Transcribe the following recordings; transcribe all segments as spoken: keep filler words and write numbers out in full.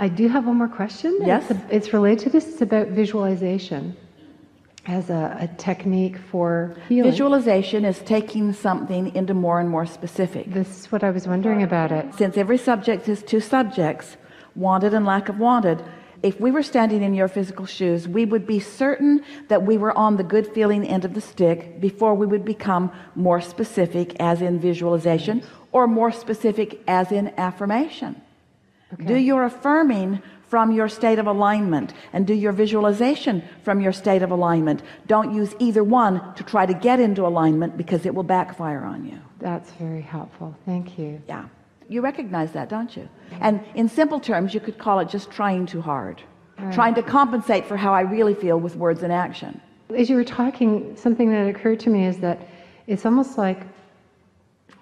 I do have one more question. Yes. It's, a, it's related to this. It's about visualization as a, a technique for healing. Visualization is taking something into more and more specific. This is what I was wondering about it. Since every subject is two subjects, wanted and lack of wanted, if we were standing in your physical shoes, we would be certain that we were on the good feeling end of the stick before we would become more specific as in visualization or more specific as in affirmation. Okay. Do your affirming from your state of alignment and do your visualization from your state of alignment. Don't use either one to try to get into alignment because it will backfire on you. That's very helpful. Thank you. Yeah. You recognize that, don't you? And in simple terms, you could call it just trying too hard, right. Trying to compensate for how I really feel with words and action. As you were talking, something that occurred to me is that it's almost like,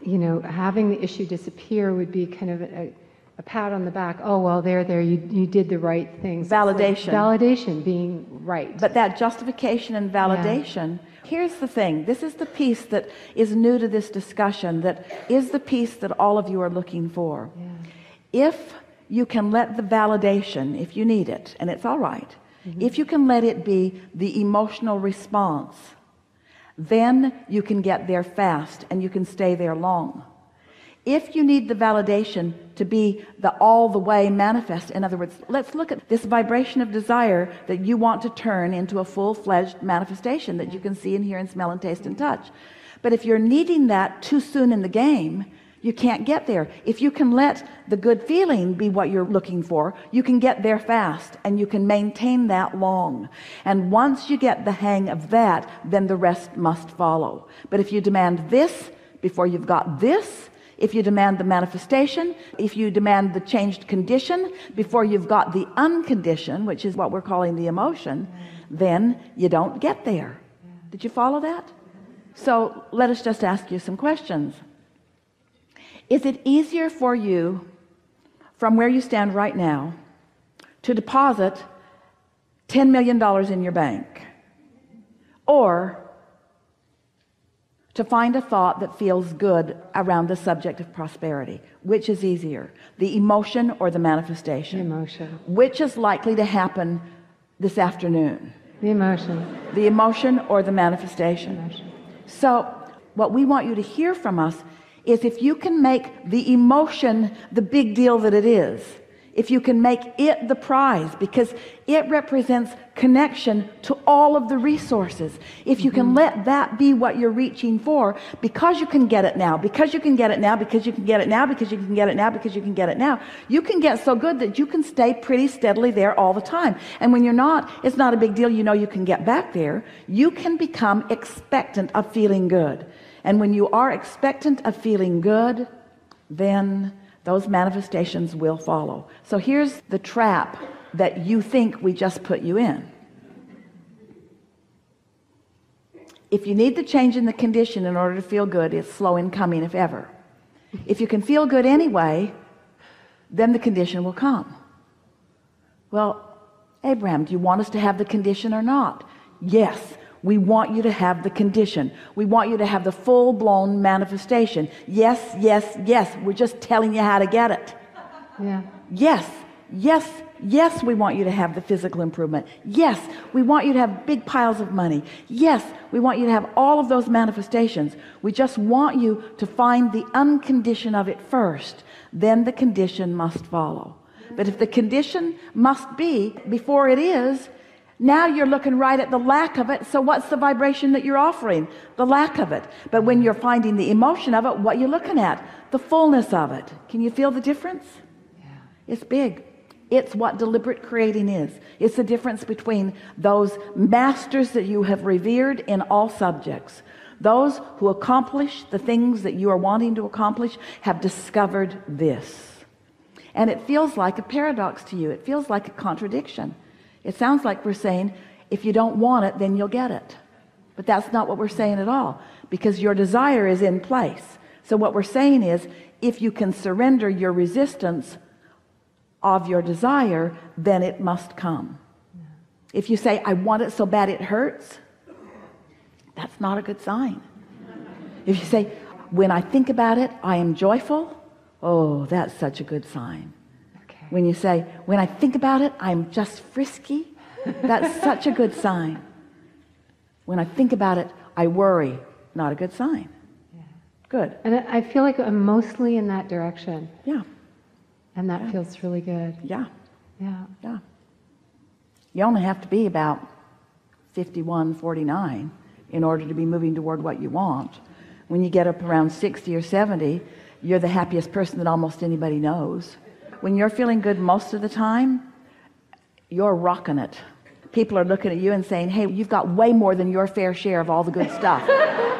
you know, having the issue disappear would be kind of a, a pat on the back. Oh, well, there, there, you, you did the right things. Validation. Like validation, being right. But that justification and validation. Yeah. Here's the thing. This is the piece that is new to this discussion, that is the piece that all of you are looking for. Yeah. If you can let the validation, if you need it, and it's all right, mm-hmm. if you can let it be the emotional response, then you can get there fast and you can stay there long. If you need the validation to be the all the way manifest, in other words, let's look at this vibration of desire that you want to turn into a full-fledged manifestation that you can see and hear and smell and taste and touch. But if you're needing that too soon in the game, you can't get there. If you can let the good feeling be what you're looking for, you can get there fast and you can maintain that long. And once you get the hang of that, then the rest must follow. But if you demand this before you've got this, if you demand the manifestation, if you demand the changed condition before you've got the unconditioned, which is what we're calling the emotion, then you don't get there. Did you follow that? So let us just ask you some questions. Is it easier for you, from where you stand right now, to deposit ten million dollars in your bank, or to find a thought that feels good around the subject of prosperity? Which is easier, the emotion or the manifestation? The emotion. Which is likely to happen this afternoon? The emotion. The emotion or the manifestation? The emotion. So what we want you to hear from us is if you can make the emotion the big deal that it is, if you can make it the prize, because it represents connection to all of the resources. If you can let that be what you're reaching for, because you can get it now, because you can get it now, because you can get it now, because you can get it now, because you can get it now, you can get so good that you can stay pretty steadily there all the time. And when you're not, it's not a big deal. You know you can get back there. You can become expectant of feeling good. And when you are expectant of feeling good, then those manifestations will follow. So here's the trap that you think we just put you in. If you need the change in the condition in order to feel good, it's slow in coming, if ever. If you can feel good anyway, then the condition will come. Well, Abraham, do you want us to have the condition or not? Yes. We want you to have the condition. We want you to have the full-blown manifestation. Yes, yes, yes. We're just telling you how to get it. Yeah. Yes, yes, yes. We want you to have the physical improvement. Yes, we want you to have big piles of money. Yes, we want you to have all of those manifestations. We just want you to find the unconditioned of it first. Then the condition must follow. But if the condition must be before it is, now you're looking right at the lack of it. So what's the vibration that you're offering? The lack of it. But when you're finding the emotion of it, what you're looking at? The fullness of it. Can you feel the difference? Yeah. It's big. It's what deliberate creating is. It's the difference between those masters that you have revered in all subjects. Those who accomplish the things that you are wanting to accomplish have discovered this. And it feels like a paradox to you. It feels like a contradiction. It sounds like we're saying, if you don't want it, then you'll get it. But that's not what we're saying at all, because your desire is in place. So what we're saying is, if you can surrender your resistance of your desire, then it must come. Yeah. If you say, I want it so bad it hurts, that's not a good sign. If you say, when I think about it, I am joyful, oh, that's such a good sign. Okay. When you say, when I think about it, I'm just frisky, that's such a good sign. When I think about it, I worry, not a good sign. Yeah. Good. And I feel like I'm mostly in that direction. Yeah. And that yeah. feels really good. Yeah. Yeah. Yeah. You only have to be about fifty-one, forty-nine in order to be moving toward what you want. When you get up around sixty or seventy, you're the happiest person that almost anybody knows. When you're feeling good most of the time, you're rocking it. People are looking at you and saying, hey, you've got way more than your fair share of all the good stuff.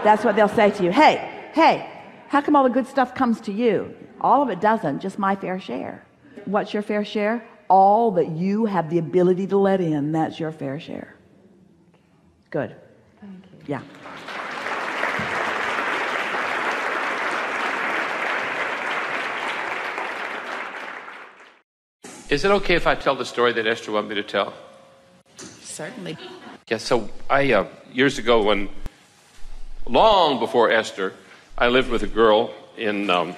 That's what they'll say to you. Hey, hey, how come all the good stuff comes to you? All of it doesn't, just my fair share. What's your fair share? All that you have the ability to let in, that's your fair share. Good. Thank you. Yeah. Is it okay if I tell the story that Esther wanted me to tell? Certainly. Yeah, so I, uh, years ago when, long before Esther, I lived with a girl in, um,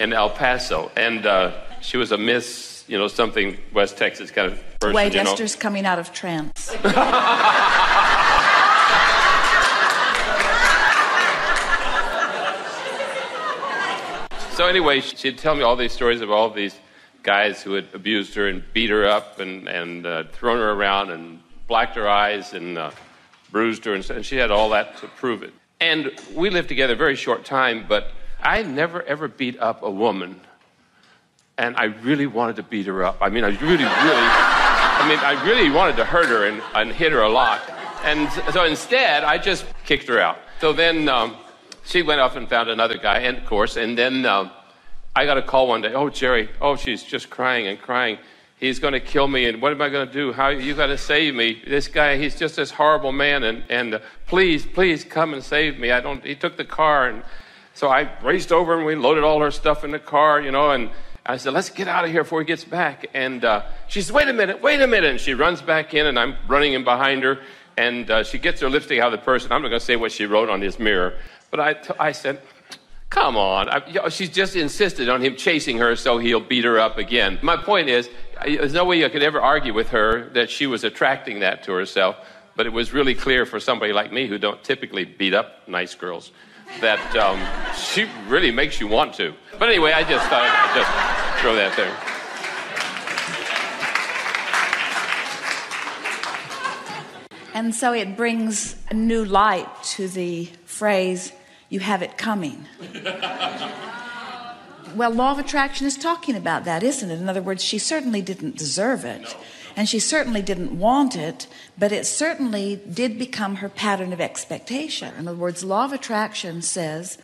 in El Paso. And uh, she was a Miss, you know, something West Texas kind of person. Wait, you know. Esther's coming out of trance. So anyway, she'd tell me all these stories of all these guys who had abused her and beat her up and, and uh, thrown her around and blacked her eyes and uh, bruised her. And, and she had all that to prove it. And we lived together a very short time, but I never, ever beat up a woman. And I really wanted to beat her up. I mean, I really, really, I mean, I really wanted to hurt her and, and hit her a lot. And so instead, I just kicked her out. So then... Um, She went off and found another guy, and of course, and then um, I got a call one day. Oh, Jerry, oh, she's just crying and crying. He's going to kill me, and what am I going to do? How you got to save me? This guy, he's just this horrible man, and and uh, please, please come and save me. I don't. He took the car, and so I raced over, and we loaded all her stuff in the car, you know, and I said, let's get out of here before he gets back. And uh, she says, wait a minute, wait a minute, and she runs back in, and I'm running in behind her, and uh, she gets her lipstick out of the purse. And I'm not going to say what she wrote on his mirror. But I, t I said, come on. I, you know, she's just insisted on him chasing her so he'll beat her up again. My point is, I, there's no way you could ever argue with her that she was attracting that to herself. But it was really clear for somebody like me who don't typically beat up nice girls that um, she really makes you want to. But anyway, I just thought I'd just throw that there. And so it brings a new light to the phrase, you have it coming. Well, law of attraction is talking about that, isn't it? In other words, she certainly didn't deserve it. No. And she certainly didn't want it, but it certainly did become her pattern of expectation. In other words, law of attraction says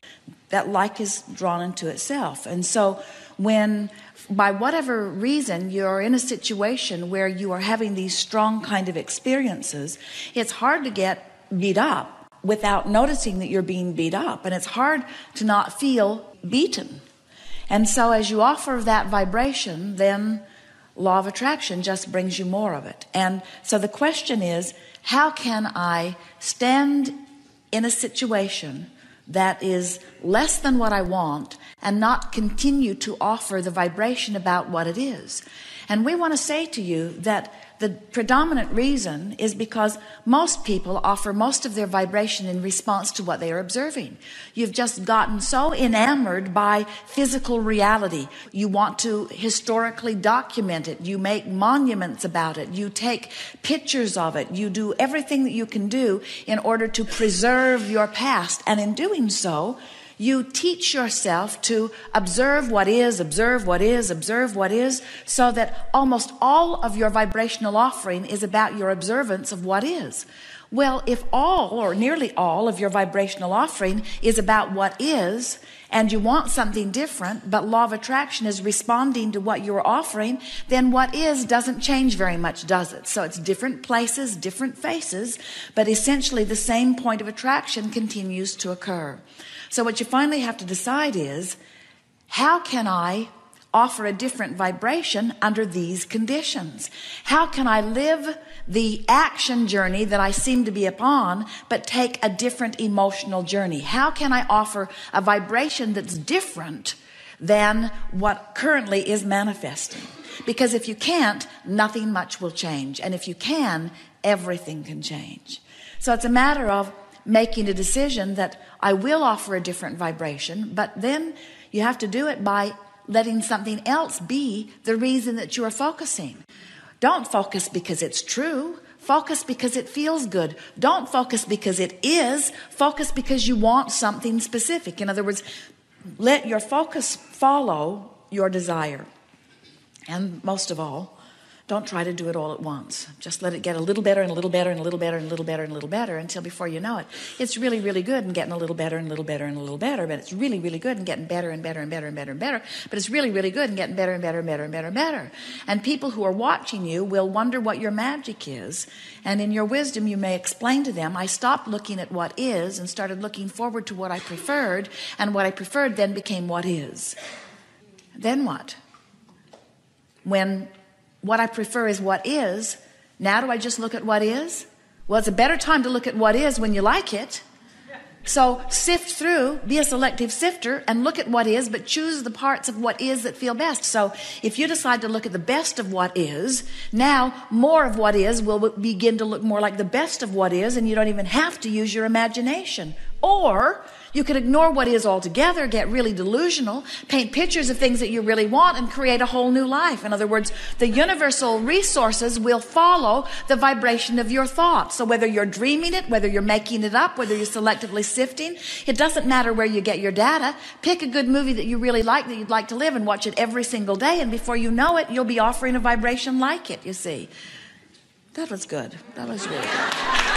that like is drawn into itself. And so when, by whatever reason, you're in a situation where you are having these strong kind of experiences, it's hard to get beat up without noticing that you're being beat up. And it's hard to not feel beaten. And so as you offer that vibration, then law of attraction just brings you more of it. And so the question is, how can I stand in a situation that is less than what I want and not continue to offer the vibration about what it is? And we want to say to you that the predominant reason is because most people offer most of their vibration in response to what they are observing. You've just gotten so enamored by physical reality. You want to historically document it. You make monuments about it. You take pictures of it. You do everything that you can do in order to preserve your past. And in doing so, you teach yourself to observe what is, observe what is, observe what is, so that almost all of your vibrational offering is about your observance of what is. Well, if all or nearly all of your vibrational offering is about what is, and you want something different, but law of attraction is responding to what you're offering, then what is doesn't change very much, does it? So it's different places, different faces, but essentially the same point of attraction continues to occur. So what you finally have to decide is, how can I offer a different vibration under these conditions? How can I live the action journey that I seem to be upon, but take a different emotional journey. How can I offer a vibration that's different than what currently is manifesting? Because if you can't, nothing much will change. And if you can, everything can change. So it's a matter of making a decision that I will offer a different vibration, but then you have to do it by letting something else be the reason that you are focusing. Don't focus because it's true. Focus because it feels good. Don't focus because it is. Focus because you want something specific. In other words, let your focus follow your desire. And most of all, don't try to do it all at once. Just let it get a little better and a little better and a little better and a little better and a little better until before you know it, it's really, really good and getting a little better and a little better and a little better, but it's really, really good and getting better and better and better and better and better, but it's really, really good and getting better and better and better and better and better. And people who are watching you will wonder what your magic is. And in your wisdom, you may explain to them, I stopped looking at what is and started looking forward to what I preferred, and what I preferred then became what is. Then what? When what I prefer is what is, now do I just look at what is? Well, it's a better time to look at what is when you like it. So sift through, be a selective sifter, and look at what is, but choose the parts of what is that feel best. So if you decide to look at the best of what is, now more of what is will begin to look more like the best of what is, and you don't even have to use your imagination. Or you could ignore what is altogether, get really delusional, paint pictures of things that you really want, and create a whole new life. In other words, the universal resources will follow the vibration of your thoughts. So whether you're dreaming it, whether you're making it up, whether you're selectively sifting, it doesn't matter where you get your data. Pick a good movie that you really like, that you'd like to live, and watch it every single day. And before you know it, you'll be offering a vibration like it, you see. That was good. That was really good.